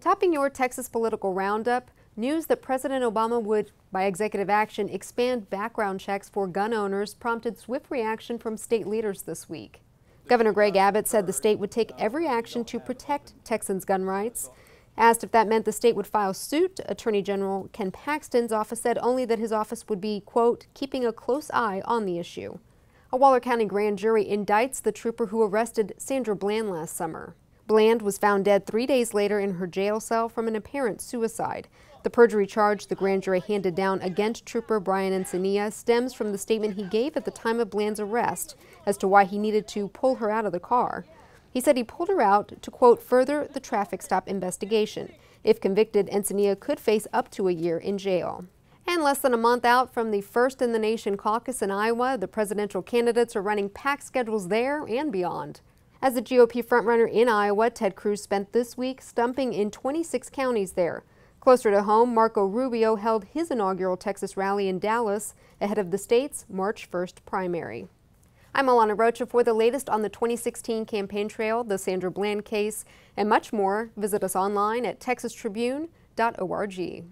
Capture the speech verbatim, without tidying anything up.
Topping your Texas political roundup, news that President Obama would, by executive action, expand background checks for gun owners prompted swift reaction from state leaders this week. Governor Greg Abbott said the state would take every action to protect Texans' gun rights. Asked if that meant the state would file suit, Attorney General Ken Paxton's office said only that his office would be, quote, keeping a close eye on the issue. A Waller County grand jury indicts the trooper who arrested Sandra Bland last summer. Bland was found dead three days later in her jail cell from an apparent suicide. The perjury charge the grand jury handed down against Trooper Brian Encinia stems from the statement he gave at the time of Bland's arrest as to why he needed to pull her out of the car. He said he pulled her out to, quote, further the traffic stop investigation. If convicted, Encinia could face up to a year in jail. And less than a month out from the First in the Nation caucus in Iowa, the presidential candidates are running packed schedules there and beyond. As the G O P frontrunner in Iowa, Ted Cruz spent this week stumping in twenty-six counties there. Closer to home, Marco Rubio held his inaugural Texas rally in Dallas ahead of the state's March first primary. I'm Alana Rocha. For the latest on the twenty sixteen campaign trail, the Sandra Bland case, and much more, visit us online at texas tribune dot org.